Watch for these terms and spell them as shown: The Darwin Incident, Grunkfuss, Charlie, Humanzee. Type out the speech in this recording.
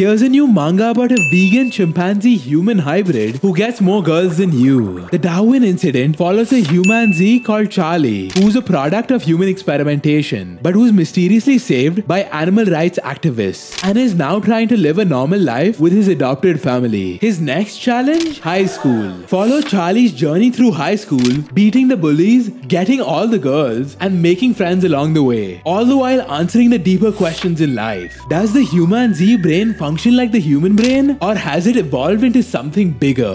Here's a new manga about a vegan chimpanzee-human hybrid who gets more girls than you. The Darwin Incident follows a Humanzee called Charlie, who's a product of human experimentation, but who's mysteriously saved by animal rights activists and is now trying to live a normal life with his adopted family. His next challenge? High school. Follow Charlie's journey through high school, beating the bullies, getting all the girls, and making friends along the way, all the while answering the deeper questions in life. Does the Humanzee brain function like the human brain, or has it evolved into something bigger?